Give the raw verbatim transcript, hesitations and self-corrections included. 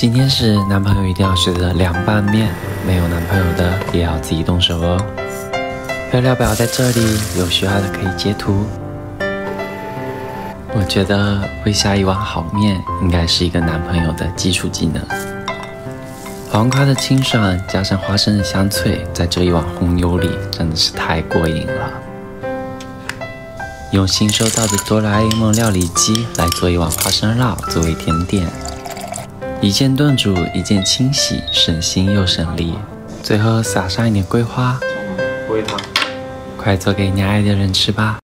今天是男朋友一定要学的凉拌面，没有男朋友的也要自己动手哦。配料表在这里，有需要的可以截图。我觉得会下一碗好面，应该是一个男朋友的基础技能。黄瓜的清爽加上花生的香脆，在这一碗红油里真的是太过瘾了。用新收到的哆啦 A 梦料理机来做一碗花生酪作为甜点。 一键炖煮，一键清洗，省心又省力。最后撒上一点桂花，煨糖，快做给你爱的人吃吧。